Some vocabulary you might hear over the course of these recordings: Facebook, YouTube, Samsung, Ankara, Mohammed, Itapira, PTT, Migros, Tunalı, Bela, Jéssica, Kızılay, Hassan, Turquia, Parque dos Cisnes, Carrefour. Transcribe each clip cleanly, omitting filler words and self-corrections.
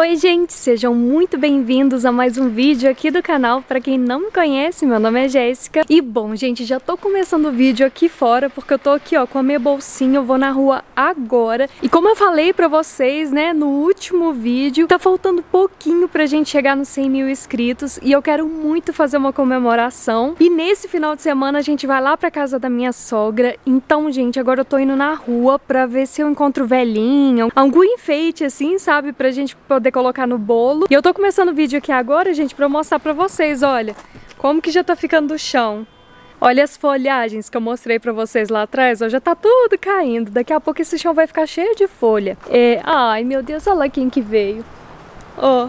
Oi gente, sejam muito bem-vindos a mais um vídeo aqui do canal. Pra quem não me conhece, meu nome é Jéssica. E bom gente, já tô começando o vídeo aqui fora, porque eu tô aqui ó, com a minha bolsinha, eu vou na rua agora. E como eu falei pra vocês, né, no último vídeo, tá faltando pouquinho pra gente chegar nos 100 mil inscritos. E eu quero muito fazer uma comemoração. E nesse final de semana a gente vai lá pra casa da minha sogra. Então gente, agora eu tô indo na rua pra ver se eu encontro velhinho, algum enfeite assim, sabe, pra gente poder colocar no bolo. E eu tô começando o vídeo aqui agora, gente, pra mostrar pra vocês, olha, como que já tá ficando do chão. Olha as folhagens que eu mostrei pra vocês lá atrás, ó, já tá tudo caindo. Daqui a pouco esse chão vai ficar cheio de folha. Ai, meu Deus, olha lá quem que veio. Ó.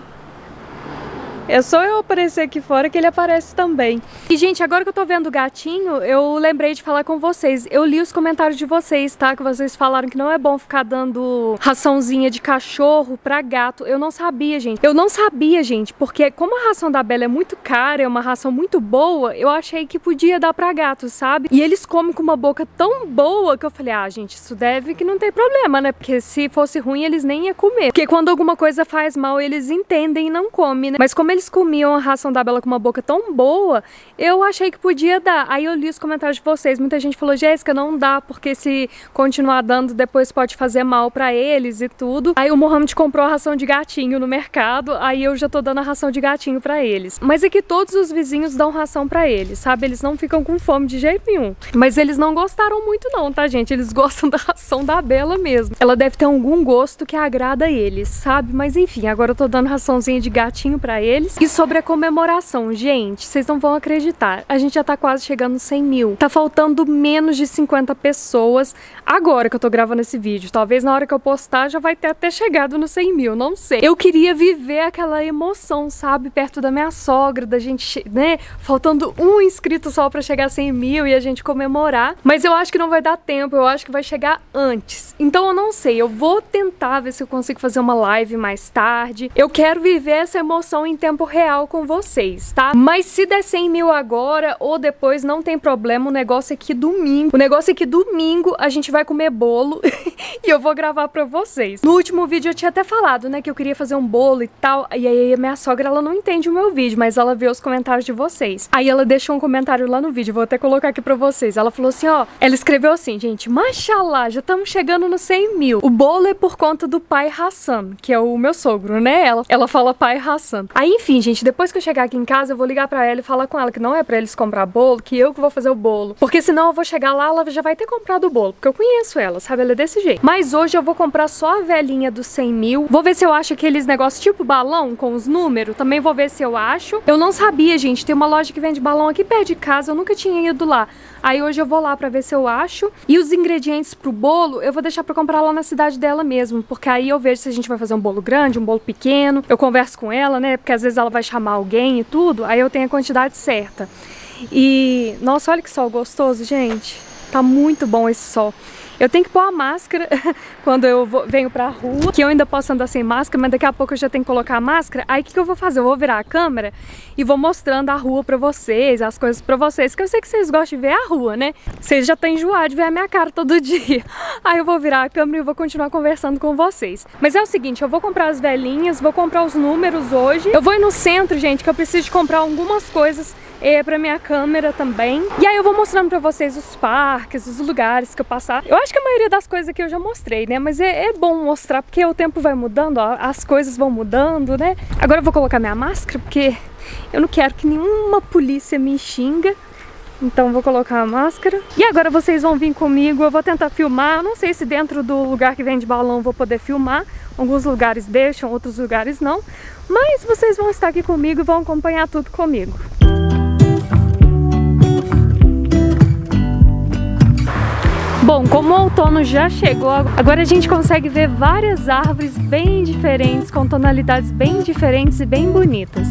É só eu aparecer aqui fora que ele aparece também. E, gente, agora que eu tô vendo o gatinho, eu lembrei de falar com vocês. Eu li os comentários de vocês, tá? Que vocês falaram que não é bom ficar dando raçãozinha de cachorro pra gato. Eu não sabia, gente. Porque como a ração da Bela é muito cara, é uma ração muito boa, eu achei que podia dar pra gato, sabe? E eles comem com uma boca tão boa que eu falei, ah, gente, isso deve que não tem problema, né? Porque se fosse ruim, eles nem iam comer. Porque quando alguma coisa faz mal, eles entendem e não comem, né? Mas como eles comiam a ração da Bela com uma boca tão boa, eu achei que podia dar. Aí eu li os comentários de vocês, muita gente falou, Jéssica, não dá, porque se continuar dando depois pode fazer mal pra eles e tudo. Aí o Mohammed comprou a ração de gatinho no mercado, aí eu já tô dando a ração de gatinho pra eles. Mas é que todos os vizinhos dão ração pra eles, sabe? Eles não ficam com fome de jeito nenhum. Mas eles não gostaram muito não, tá gente? Eles gostam da ração da Bela mesmo. Ela deve ter algum gosto que agrada a eles, sabe? Mas enfim, agora eu tô dando raçãozinha de gatinho pra eles. E sobre a comemoração, gente, vocês não vão acreditar, a gente já tá quase chegando 100 mil. Tá faltando menos de 50 pessoas agora que eu tô gravando esse vídeo. Talvez na hora que eu postar já vai ter até chegado no 100 mil, não sei. Eu queria viver aquela emoção, sabe, perto da minha sogra, da gente, né, faltando um inscrito só pra chegar a 100 mil e a gente comemorar. Mas eu acho que não vai dar tempo, eu acho que vai chegar antes. Então eu não sei, eu vou tentar ver se eu consigo fazer uma live mais tarde. Eu quero viver essa emoção em tempo real com vocês, tá? Mas se der 100 mil agora ou depois, não tem problema, o negócio é que domingo. O negócio é que domingo a gente vai comer bolo e eu vou gravar pra vocês. No último vídeo eu tinha até falado, né, que eu queria fazer um bolo e tal, e aí a minha sogra, ela não entende o meu vídeo, mas ela vê os comentários de vocês. Aí ela deixou um comentário lá no vídeo, vou até colocar aqui pra vocês. Ela falou assim, ó, ela escreveu assim, gente, mashallah, já estamos chegando no 100 mil. O bolo é por conta do pai Hassan, que é o meu sogro, né? Ela fala pai Hassan. Aí, enfim, gente, depois que eu chegar aqui em casa, eu vou ligar pra ela e falar com ela que não é pra eles comprar bolo, que eu que vou fazer o bolo. Porque senão eu vou chegar lá, ela já vai ter comprado o bolo, porque eu conheço ela, sabe? Ela é desse jeito. Mas hoje eu vou comprar só a velhinha dos 100 mil. Vou ver se eu acho aqueles negócios tipo balão com os números. Também vou ver se eu acho. Eu não sabia, gente. Tem uma loja que vende balão aqui perto de casa, eu nunca tinha ido lá. Aí hoje eu vou lá pra ver se eu acho. E os ingredientes pro bolo eu vou deixar pra comprar lá na cidade dela mesmo, porque aí eu vejo se a gente vai fazer um bolo grande, um bolo pequeno. Eu converso com ela, né? Porque às vezes ela vai chamar alguém e tudo, aí eu tenho a quantidade certa. E, nossa, olha que sol gostoso, gente. Tá muito bom esse sol. Eu tenho que pôr a máscara quando eu venho pra rua, que eu ainda posso andar sem máscara, mas daqui a pouco eu já tenho que colocar a máscara. Aí o que eu vou fazer? Eu vou virar a câmera e vou mostrando a rua pra vocês, as coisas pra vocês, que eu sei que vocês gostam de ver a rua, né? Vocês já estão enjoados de ver a minha cara todo dia. Aí eu vou virar a câmera e vou continuar conversando com vocês. Mas é o seguinte, eu vou comprar as velhinhas, vou comprar os números hoje. Eu vou ir no centro, gente, que eu preciso de comprar algumas coisas pra minha câmera também. E aí eu vou mostrando pra vocês os parques, os lugares que eu passar. Eu acho que a maioria das coisas aqui eu já mostrei, né? Mas é bom mostrar, porque o tempo vai mudando, ó, as coisas vão mudando, né? Agora eu vou colocar minha máscara, porque eu não quero que nenhuma polícia me xinga. Então vou colocar a máscara. E agora vocês vão vir comigo, eu vou tentar filmar. Não sei se dentro do lugar que vende balão eu vou poder filmar. Alguns lugares deixam, outros lugares não. Mas vocês vão estar aqui comigo e vão acompanhar tudo comigo. Bom, como o outono já chegou, agora a gente consegue ver várias árvores bem diferentes, com tonalidades bem diferentes e bem bonitas.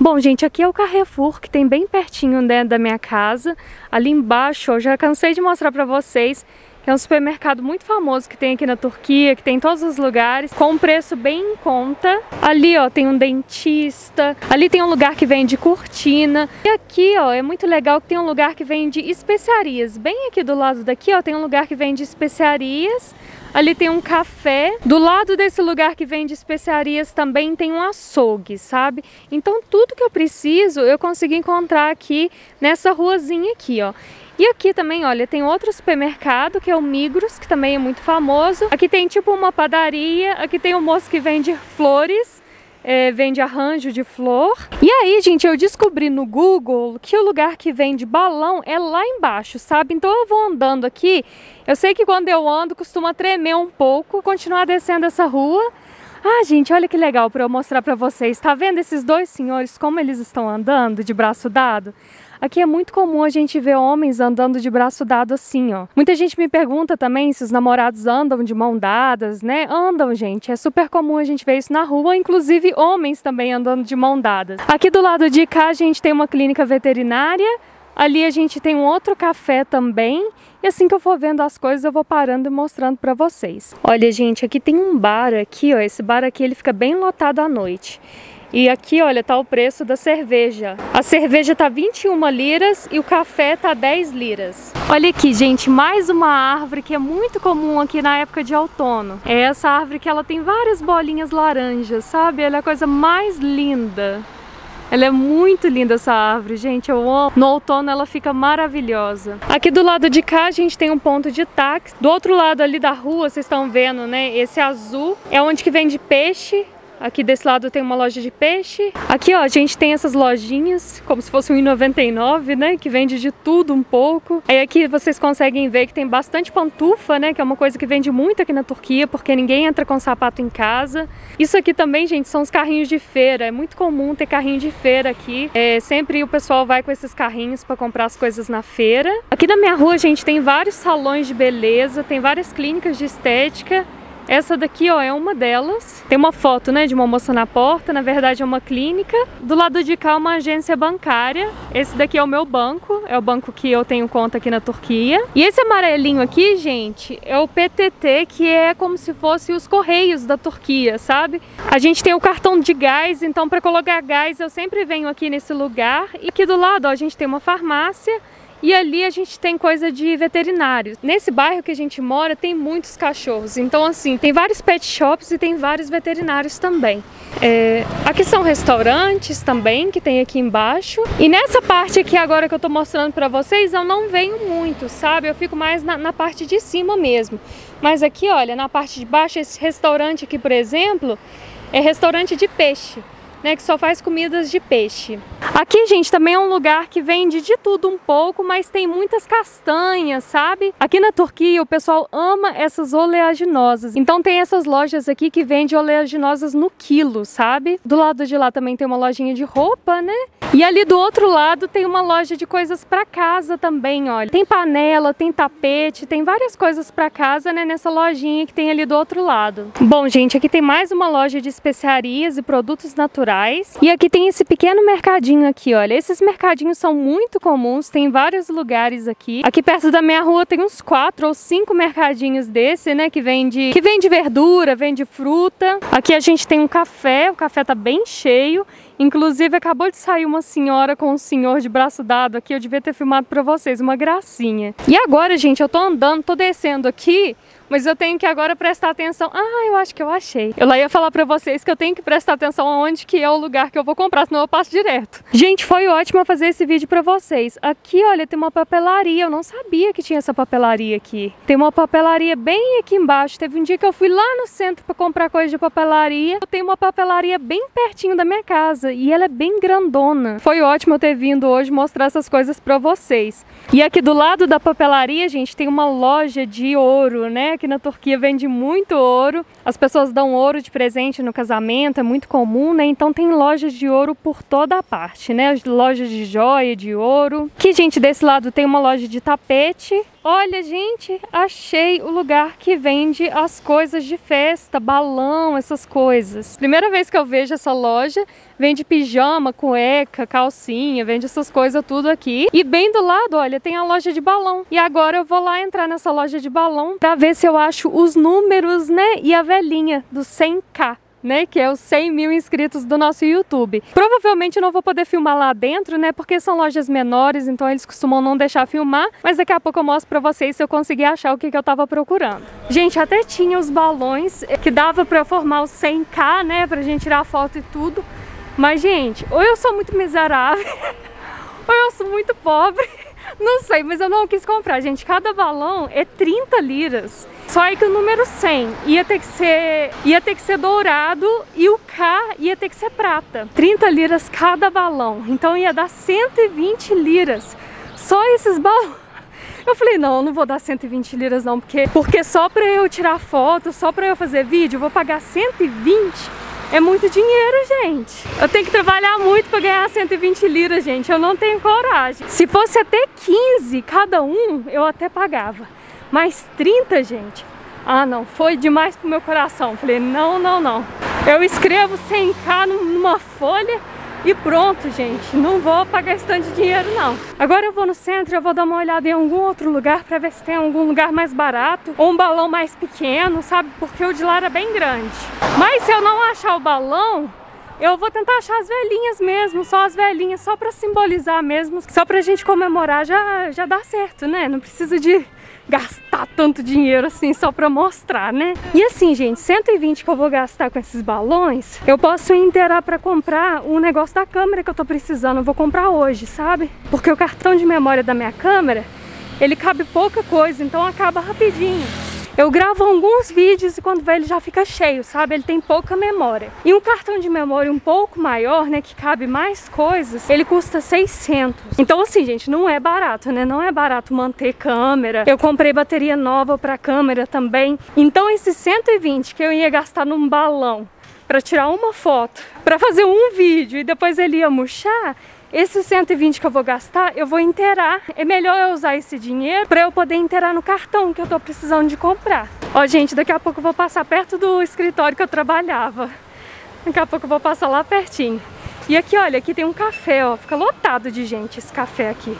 Bom, gente, aqui é o Carrefour, que tem bem pertinho, né, da minha casa. Ali embaixo, eu já cansei de mostrar pra vocês que é um supermercado muito famoso que tem aqui na Turquia, que tem em todos os lugares, com um preço bem em conta. Ali, ó, tem um dentista, ali tem um lugar que vende cortina. E aqui, ó, é muito legal que tem um lugar que vende especiarias. Bem aqui do lado daqui, ó, tem um lugar que vende especiarias. Ali tem um café. Do lado desse lugar que vende especiarias também tem um açougue, sabe? Então tudo que eu preciso eu consigo encontrar aqui nessa ruazinha aqui, ó. E aqui também, olha, tem outro supermercado, que é o Migros, que também é muito famoso. Aqui tem tipo uma padaria, aqui tem um moço que vende flores. Vende arranjo de flor. E aí, gente, eu descobri no Google que o lugar que vende balão é lá embaixo, sabe? Então eu vou andando aqui. Eu sei que quando eu ando costuma tremer um pouco. Continuar descendo essa rua. Ah, gente, olha que legal para eu mostrar para vocês. Tá vendo esses dois senhores, como eles estão andando de braço dado? Aqui é muito comum a gente ver homens andando de braço dado assim, ó. Muita gente me pergunta também se os namorados andam de mão dadas, né? Andam, gente. É super comum a gente ver isso na rua, inclusive homens também andando de mão dadas. Aqui do lado de cá a gente tem uma clínica veterinária. Ali a gente tem um outro café também. E assim que eu for vendo as coisas, eu vou parando e mostrando pra vocês. Olha, gente, aqui tem um bar aqui, ó. Esse bar aqui, ele fica bem lotado à noite. E aqui, olha, tá o preço da cerveja. A cerveja tá 21 liras e o café tá 10 liras. Olha aqui, gente, mais uma árvore que é muito comum aqui na época de outono. É essa árvore que ela tem várias bolinhas laranjas, sabe? Ela é a coisa mais linda. Ela é muito linda essa árvore, gente, eu amo. No outono ela fica maravilhosa. Aqui do lado de cá a gente tem um ponto de táxi. Do outro lado ali da rua, vocês estão vendo, né? Esse azul é onde que vende peixe. Aqui desse lado tem uma loja de peixe. Aqui, ó, a gente tem essas lojinhas, como se fosse um R$1,99, né? Que vende de tudo um pouco. Aí aqui vocês conseguem ver que tem bastante pantufa, né? Que é uma coisa que vende muito aqui na Turquia, porque ninguém entra com sapato em casa. Isso aqui também, gente, são os carrinhos de feira. É muito comum ter carrinho de feira aqui. Sempre o pessoal vai com esses carrinhos para comprar as coisas na feira. Aqui na minha rua, a gente tem vários salões de beleza, tem várias clínicas de estética. Essa daqui, ó, é uma delas. Tem uma foto, né, de uma moça na porta. Na verdade é uma clínica. Do lado de cá uma agência bancária. Esse daqui é o meu banco. É o banco que eu tenho conta aqui na Turquia. E esse amarelinho aqui, gente, é o PTT, que é como se fosse os correios da Turquia, sabe? A gente tem o cartão de gás. Então para colocar gás eu sempre venho aqui nesse lugar. E aqui do lado, ó, a gente tem uma farmácia. E ali a gente tem coisa de veterinário. Nesse bairro que a gente mora tem muitos cachorros. Então assim, tem vários pet shops e tem vários veterinários também. Aqui são restaurantes também, que tem aqui embaixo. E nessa parte aqui agora que eu tô mostrando pra vocês, eu não venho muito, sabe? Eu fico mais na parte de cima mesmo. Mas aqui, olha, na parte de baixo, esse restaurante aqui, por exemplo, é restaurante de peixe. Né, que só faz comidas de peixe. Aqui, gente, também é um lugar que vende de tudo um pouco, mas tem muitas castanhas, sabe? Aqui na Turquia o pessoal ama essas oleaginosas. Então tem essas lojas aqui que vendem oleaginosas no quilo, sabe? Do lado de lá também tem uma lojinha de roupa, né? E ali do outro lado tem uma loja de coisas pra casa também, olha. Tem panela, tem tapete, tem várias coisas pra casa, né? Nessa lojinha que tem ali do outro lado. Bom, gente, aqui tem mais uma loja de especiarias e produtos naturais. E aqui tem esse pequeno mercadinho aqui, olha. Esses mercadinhos são muito comuns, tem em vários lugares aqui. Aqui perto da minha rua tem uns 4 ou 5 mercadinhos desse, né? Que vende verdura, vende fruta. Aqui a gente tem um café, o café tá bem cheio. Inclusive acabou de sair uma senhora com um senhor de braço dado aqui. Eu devia ter filmado pra vocês, uma gracinha. E agora, gente, eu tô andando, tô descendo aqui. Mas eu tenho que agora prestar atenção... Ah, eu acho que eu achei. Eu lá ia falar pra vocês que eu tenho que prestar atenção aonde que é o lugar que eu vou comprar, senão eu passo direto. Gente, foi ótimo fazer esse vídeo pra vocês. Aqui, olha, tem uma papelaria. Eu não sabia que tinha essa papelaria aqui. Tem uma papelaria bem aqui embaixo. Teve um dia que eu fui lá no centro pra comprar coisa de papelaria. Eu tenho uma papelaria bem pertinho da minha casa. E ela é bem grandona. Foi ótimo eu ter vindo hoje mostrar essas coisas pra vocês. E aqui do lado da papelaria, gente, tem uma loja de ouro, né? Aqui na Turquia vende muito ouro. As pessoas dão ouro de presente no casamento, é muito comum, né? Então tem lojas de ouro por toda a parte, né? Lojas de joia, de ouro. Aqui, gente, desse lado tem uma loja de tapete. Olha, gente, achei o lugar que vende as coisas de festa, balão, essas coisas. Primeira vez que eu vejo essa loja, vende pijama, cueca, calcinha, vende essas coisas tudo aqui. E bem do lado, olha, tem a loja de balão. E agora eu vou lá entrar nessa loja de balão pra ver se eu acho os números, né? E a velhinha do 100K. Né, que é os 100 mil inscritos do nosso YouTube. Provavelmente não vou poder filmar lá dentro, né, porque são lojas menores, então eles costumam não deixar filmar, mas daqui a pouco eu mostro pra vocês se eu conseguir achar o que, eu tava procurando. Gente, até tinha os balões que dava pra formar os 100K, né, pra gente tirar foto e tudo, mas, gente, ou eu sou muito miserável, ou eu sou muito pobre, não sei, mas eu não quis comprar, gente. Cada balão é 30 liras. Só que o número 100 ia ter que ser dourado e o K ia ter que ser prata. 30 liras cada balão. Então ia dar 120 liras. Só esses balões. Eu falei, não, eu não vou dar 120 liras não, porque só pra eu tirar foto, só pra eu fazer vídeo, eu vou pagar 120. É muito dinheiro, gente. Eu tenho que trabalhar muito para ganhar 120 liras, gente. Eu não tenho coragem. Se fosse até 15 cada um, eu até pagava. Mas 30, gente? Ah, não. Foi demais pro meu coração. Falei, não, não, não. Eu escrevo 100K numa folha e pronto, gente. Não vou pagar esse tanto de dinheiro, não. Agora eu vou no centro, eu vou dar uma olhada em algum outro lugar para ver se tem algum lugar mais barato ou um balão mais pequeno, sabe? Porque o de lá era bem grande. Mas se eu não achar o balão, eu vou tentar achar as velhinhas mesmo, só as velhinhas, só para simbolizar mesmo, só pra gente comemorar, já dá certo, né? Não precisa de gastar tanto dinheiro assim só pra mostrar, né? E assim, gente, 120 que eu vou gastar com esses balões, eu posso inteirar pra comprar um negócio da câmera que eu tô precisando. Eu vou comprar hoje, sabe? Porque o cartão de memória da minha câmera, ele cabe pouca coisa, então acaba rapidinho. Eu gravo alguns vídeos e quando vê ele já fica cheio, sabe? Ele tem pouca memória. E um cartão de memória um pouco maior, né, que cabe mais coisas, ele custa 600. Então assim, gente, não é barato, né? Não é barato manter câmera. Eu comprei bateria nova pra câmera também. Então esses 120 que eu ia gastar num balão pra tirar uma foto, pra fazer um vídeo e depois ele ia murchar, esses 120 que eu vou gastar, eu vou inteirar. É melhor eu usar esse dinheiro pra eu poder inteirar no cartão que eu tô precisando de comprar. Ó, gente, daqui a pouco eu vou passar perto do escritório que eu trabalhava. Daqui a pouco eu vou passar lá pertinho. E aqui, olha, aqui tem um café, ó. Fica lotado de gente esse café aqui.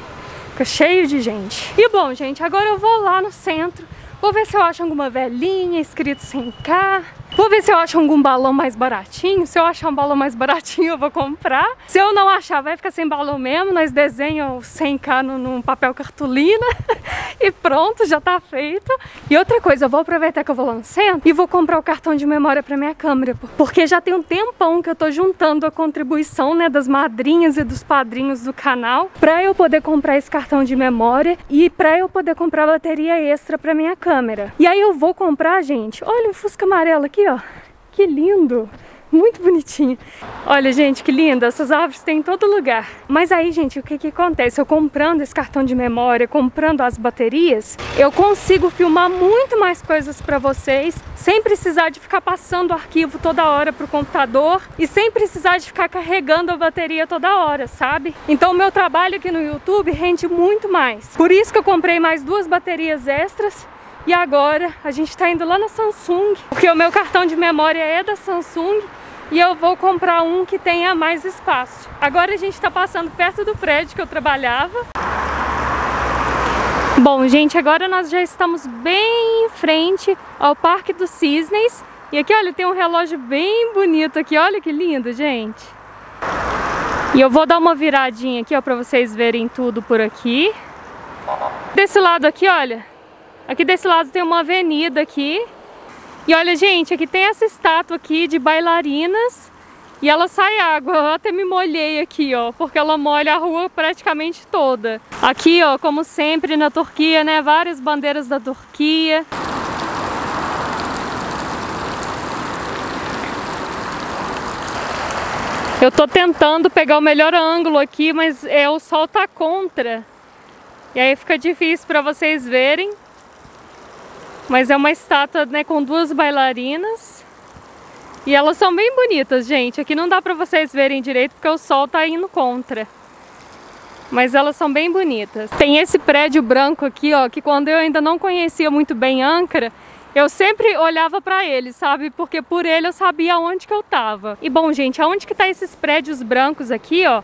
Fica cheio de gente. E bom, gente, agora eu vou lá no centro. Vou ver se eu acho alguma velhinha escrito 100K. Vou ver se eu acho algum balão mais baratinho. Se eu achar um balão mais baratinho, eu vou comprar. Se eu não achar, vai ficar sem balão mesmo. Nós desenhamos 100K num papel cartolina e pronto, já tá feito. E outra coisa, eu vou aproveitar que eu vou lá no centro e vou comprar o cartão de memória pra minha câmera, porque já tem um tempão que eu tô juntando a contribuição, né, das madrinhas e dos padrinhos do canal pra eu poder comprar esse cartão de memória e pra eu poder comprar bateria extra pra minha câmera. E aí eu vou comprar, gente, olha o Fusca amarelo aqui, ó, que lindo, muito bonitinho. Olha, gente, que linda, essas árvores tem em todo lugar. Mas aí, gente, o que que acontece? Eu comprando esse cartão de memória, comprando as baterias, eu consigo filmar muito mais coisas pra vocês, sem precisar de ficar passando o arquivo toda hora pro computador e sem precisar de ficar carregando a bateria toda hora, sabe? Então o meu trabalho aqui no YouTube rende muito mais. Por isso que eu comprei mais duas baterias extras. E agora a gente tá indo lá na Samsung, porque o meu cartão de memória é da Samsung e eu vou comprar um que tenha mais espaço. Agora a gente tá passando perto do prédio que eu trabalhava. Bom, gente, agora nós já estamos bem em frente ao Parque dos Cisnes. E aqui, olha, tem um relógio bem bonito aqui. Olha que lindo, gente. E eu vou dar uma viradinha aqui, ó, pra vocês verem tudo por aqui. Desse lado aqui, olha. Aqui desse lado tem uma avenida aqui. E olha, gente, aqui tem essa estátua aqui de bailarinas. E ela sai água. Eu até me molhei aqui, ó, porque ela molha a rua praticamente toda. Aqui, ó, como sempre na Turquia, né? Várias bandeiras da Turquia. Eu tô tentando pegar o melhor ângulo aqui, mas o sol tá contra. E aí fica difícil pra vocês verem. Mas é uma estátua, né, com duas bailarinas. E elas são bem bonitas, gente. Aqui não dá pra vocês verem direito porque o sol tá indo contra. mas elas são bem bonitas. Tem esse prédio branco aqui, ó, que quando eu ainda não conhecia muito bem Ankara, eu sempre olhava pra ele, sabe? Porque por ele eu sabia onde que eu tava. E bom, gente, aonde que tá esses prédios brancos aqui, ó?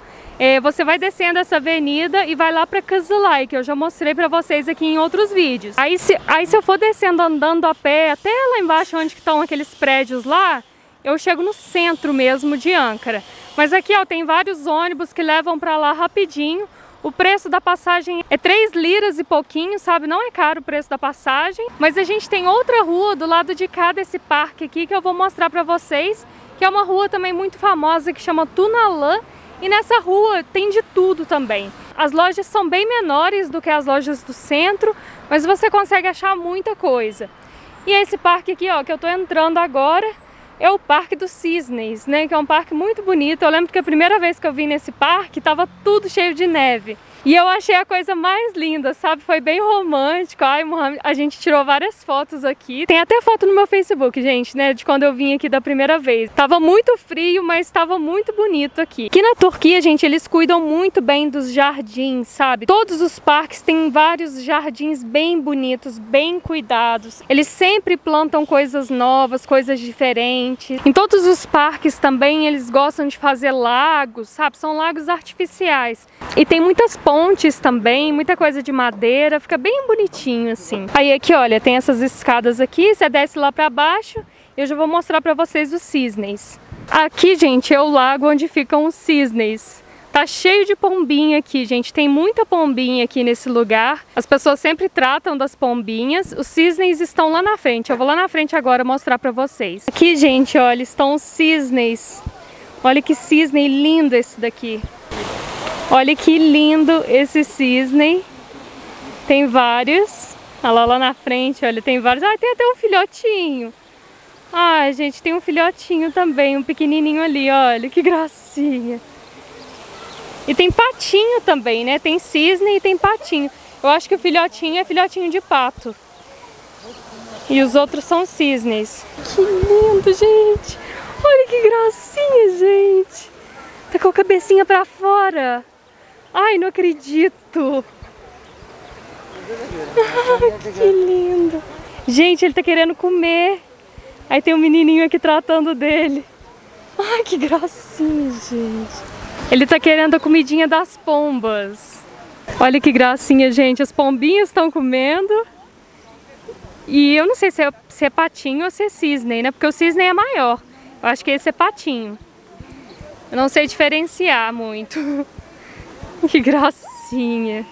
Você vai descendo essa avenida e vai lá pra Kızılay, que eu já mostrei pra vocês aqui em outros vídeos. Aí se eu for descendo, andando a pé, até lá embaixo onde que estão aqueles prédios lá, eu chego no centro mesmo de Ankara. Mas aqui, ó, tem vários ônibus que levam pra lá rapidinho. O preço da passagem é 3 liras e pouquinho, sabe? Não é caro o preço da passagem. Mas a gente tem outra rua do lado de cá desse parque aqui que eu vou mostrar pra vocês, que é uma rua também muito famosa que chama Tunalı. E nessa rua tem de tudo também. As lojas são bem menores do que as lojas do centro, mas você consegue achar muita coisa. E esse parque aqui, ó, que eu tô entrando agora, é o Parque dos Cisnes, né? Que é um parque muito bonito. Eu lembro que a primeira vez que eu vim nesse parque tava tudo cheio de neve. E eu achei a coisa mais linda, sabe? Foi bem romântico. Ai, Mohammed, a gente tirou várias fotos aqui. Tem até foto no meu Facebook, gente, né? De quando eu vim aqui da primeira vez. Tava muito frio, mas tava muito bonito aqui. Aqui na Turquia, gente, eles cuidam muito bem dos jardins, sabe? Todos os parques têm vários jardins bem bonitos, bem cuidados. Eles sempre plantam coisas novas, coisas diferentes. Em todos os parques também, eles gostam de fazer lagos, sabe? São lagos artificiais. E tem muitas pontes também, muita coisa de madeira, fica bem bonitinho assim. Aí aqui, olha, tem essas escadas aqui, você desce lá pra baixo e eu já vou mostrar pra vocês os cisnes. Aqui, gente, é o lago onde ficam os cisnes. Tá cheio de pombinha aqui, gente, tem muita pombinha aqui nesse lugar. As pessoas sempre tratam das pombinhas, os cisnes estão lá na frente, eu vou lá na frente agora mostrar pra vocês. Aqui, gente, olha, estão os cisnes. Olha que cisne lindo esse daqui. Olha que lindo esse cisne, tem vários, olha lá na frente, olha, tem vários, ah, tem até um filhotinho, ai, gente, tem um filhotinho também, um pequenininho ali, olha, que gracinha. E tem patinho também, né, tem cisne e tem patinho, eu acho que o filhotinho é filhotinho de pato, e os outros são cisnes. Que lindo, gente, olha que gracinha, gente, tá com a cabecinha pra fora. Ai, não acredito! Ai, que lindo! Gente, ele tá querendo comer. Aí tem um menininho aqui tratando dele. Ai, que gracinha, gente! Ele tá querendo a comidinha das pombas. Olha que gracinha, gente! As pombinhas estão comendo. E eu não sei se é patinho ou se é cisne, né? Porque o cisne é maior. Eu acho que esse é patinho. Eu não sei diferenciar muito. Que gracinha.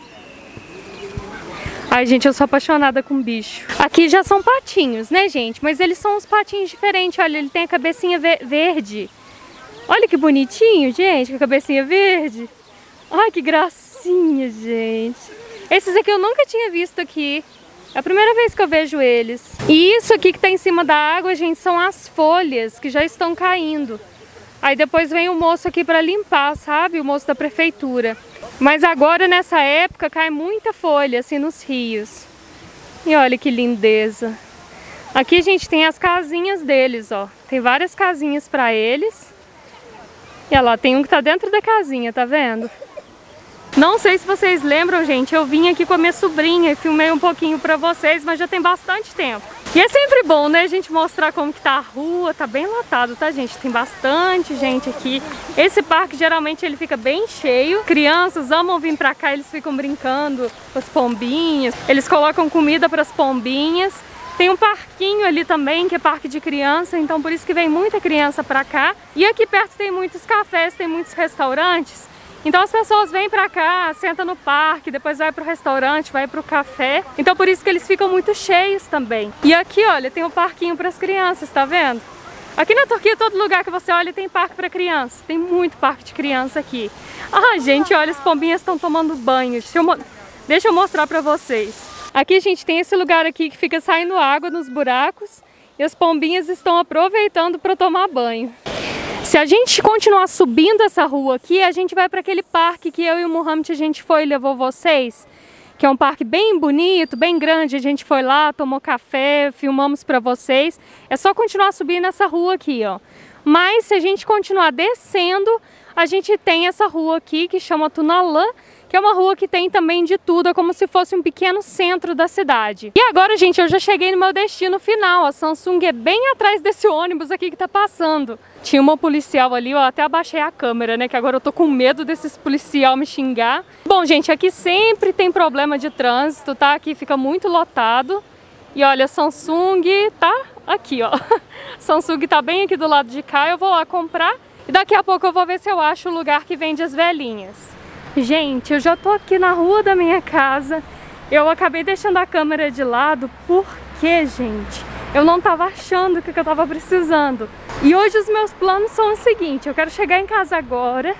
Ai, gente, eu sou apaixonada com bicho. Aqui já são patinhos, né, gente? Mas eles são uns patinhos diferentes. Olha, ele tem a cabecinha verde. Olha que bonitinho, gente, com a cabecinha verde. Ai, que gracinha, gente. Esses aqui eu nunca tinha visto aqui. É a primeira vez que eu vejo eles. E isso aqui que tá em cima da água, gente, são as folhas que já estão caindo. Aí depois vem o moço aqui pra limpar, sabe? O moço da prefeitura. Mas agora, nessa época, cai muita folha, assim, nos rios. E olha que lindeza. Aqui, gente, tem as casinhas deles, ó. Tem várias casinhas pra eles. E olha lá, tem um que tá dentro da casinha, tá vendo? Não sei se vocês lembram, gente, eu vim aqui com a minha sobrinha e filmei um pouquinho pra vocês, mas já tem bastante tempo. E é sempre bom, né, a gente mostrar como que tá a rua, tá bem lotado, tá, gente? Tem bastante gente aqui. Esse parque, geralmente, ele fica bem cheio. Crianças amam vir pra cá, eles ficam brincando com as pombinhas, eles colocam comida pras pombinhas. Tem um parquinho ali também, que é parque de criança, então por isso que vem muita criança pra cá. E aqui perto tem muitos cafés, tem muitos restaurantes. Então as pessoas vêm pra cá, sentam no parque, depois vai pro restaurante, vai pro café. Então por isso que eles ficam muito cheios também. E aqui, olha, tem um parquinho pras crianças, tá vendo? Aqui na Turquia, todo lugar que você olha tem parque pra criança. Tem muito parque de criança aqui. Ah, gente, olha, as pombinhas estão tomando banho. Deixa eu mostrar pra vocês. Aqui, gente, tem esse lugar aqui que fica saindo água nos buracos. E as pombinhas estão aproveitando pra tomar banho. Se a gente continuar subindo essa rua aqui, a gente vai para aquele parque que eu e o Mohammed a gente foi e levou vocês, que é um parque bem bonito, bem grande. A gente foi lá, tomou café, filmamos para vocês. É só continuar subindo essa rua aqui, ó. Mas se a gente continuar descendo, a gente tem essa rua aqui que chama Tunalı, que é uma rua que tem também de tudo, é como se fosse um pequeno centro da cidade. E agora, gente, eu já cheguei no meu destino final. A Samsung é bem atrás desse ônibus aqui que tá passando. Tinha uma policial ali, ó, até abaixei a câmera, né, que agora eu tô com medo desses policial me xingar. Bom, gente, aqui sempre tem problema de trânsito, tá? Aqui fica muito lotado. E olha, a Samsung tá aqui, ó. Samsung tá bem aqui do lado de cá, eu vou lá comprar. E daqui a pouco eu vou ver se eu acho o lugar que vende as velhinhas. Gente, eu já tô aqui na rua da minha casa. Eu acabei deixando a câmera de lado porque, gente, eu não tava achando o que eu tava precisando. E hoje os meus planos são o seguinte: eu quero chegar em casa agora,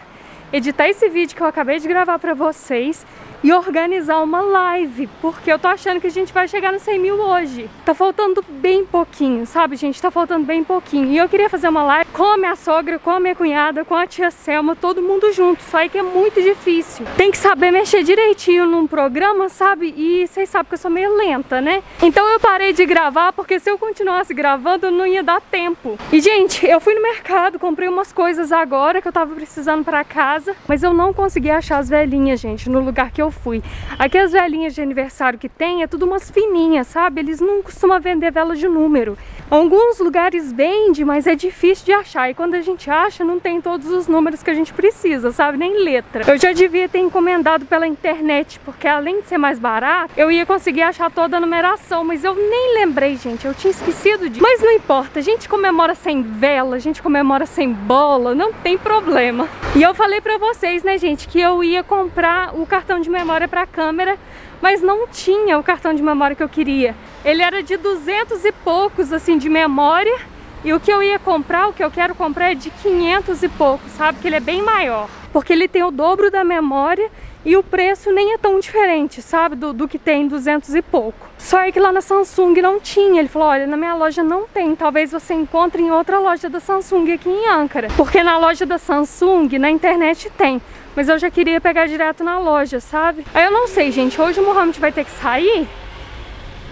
editar esse vídeo que eu acabei de gravar pra vocês e organizar uma live, porque eu tô achando que a gente vai chegar nos 100 mil hoje. Tá faltando bem pouquinho, sabe, gente? Tá faltando bem pouquinho. E eu queria fazer uma live com a minha sogra, com a minha cunhada, com a tia Selma, todo mundo junto. Só aí que é muito difícil. Tem que saber mexer direitinho num programa, sabe? E vocês sabem que eu sou meio lenta, né? Então eu parei de gravar, porque se eu continuasse gravando, não ia dar tempo. E, gente, eu fui no mercado, comprei umas coisas agora que eu tava precisando pra casa, mas eu não consegui achar as velhinhas, gente, no lugar que eu fui. Aqui as velhinhas de aniversário que tem é tudo umas fininhas, sabe? Eles não costumam vender vela de número. Alguns lugares vende, mas é difícil de achar. E quando a gente acha, não tem todos os números que a gente precisa, sabe? Nem letra. Eu já devia ter encomendado pela internet, porque além de ser mais barato, eu ia conseguir achar toda a numeração. Mas eu nem lembrei, gente. Eu tinha esquecido disso. Mas não importa. A gente comemora sem vela, a gente comemora sem bola. Não tem problema. E eu falei pra vocês, né, gente, que eu ia comprar o cartão de memória pra câmera, mas não tinha o cartão de memória que eu queria. Ele era de 200 e poucos, assim, de memória, e o que eu ia comprar, o que eu quero comprar é de 500 e poucos, sabe? Que ele é bem maior, porque ele tem o dobro da memória e o preço nem é tão diferente, sabe, do que tem 200 e pouco. Só é que lá na Samsung não tinha. Ele falou: olha, na minha loja não tem, talvez você encontre em outra loja da Samsung aqui em Âncara. Porque na loja da Samsung, na internet tem, mas eu já queria pegar direto na loja, sabe? Aí eu não sei, gente, hoje o Mohammed vai ter que sair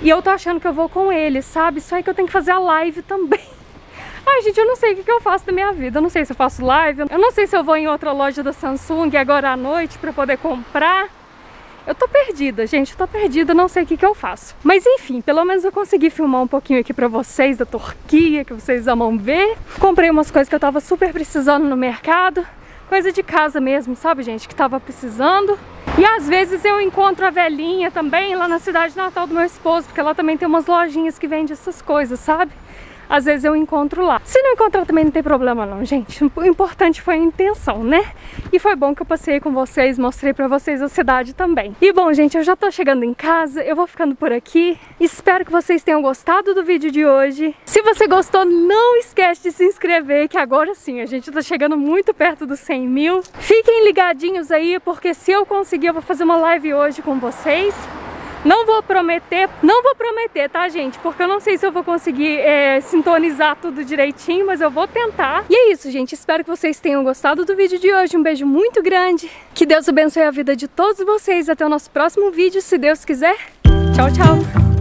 e eu tô achando que eu vou com ele, sabe? Só é que eu tenho que fazer a live também. Ai, gente, eu não sei o que eu faço da minha vida. Eu não sei se eu faço live, eu não sei se eu vou em outra loja da Samsung agora à noite pra poder comprar. Eu tô perdida, gente, eu tô perdida, não sei o que eu faço. Mas enfim, pelo menos eu consegui filmar um pouquinho aqui pra vocês da Turquia, que vocês amam ver. Comprei umas coisas que eu tava super precisando no mercado. Coisa de casa mesmo, sabe, gente, que tava precisando. E às vezes eu encontro a velhinha também lá na cidade natal do meu esposo, porque lá também tem umas lojinhas que vendem essas coisas, sabe? Às vezes eu encontro lá. Se não encontrar também não tem problema não, gente. O importante foi a intenção, né? E foi bom que eu passei com vocês, mostrei pra vocês a cidade também. E bom, gente, eu já tô chegando em casa, eu vou ficando por aqui. Espero que vocês tenham gostado do vídeo de hoje. Se você gostou, não esquece de se inscrever, que agora sim, a gente tá chegando muito perto dos 100 mil. Fiquem ligadinhos aí, porque se eu conseguir, eu vou fazer uma live hoje com vocês. Não vou prometer, tá, gente? Porque eu não sei se eu vou conseguir sintonizar tudo direitinho, mas eu vou tentar. E é isso, gente. Espero que vocês tenham gostado do vídeo de hoje. Um beijo muito grande. Que Deus abençoe a vida de todos vocês. Até o nosso próximo vídeo, se Deus quiser. Tchau, tchau.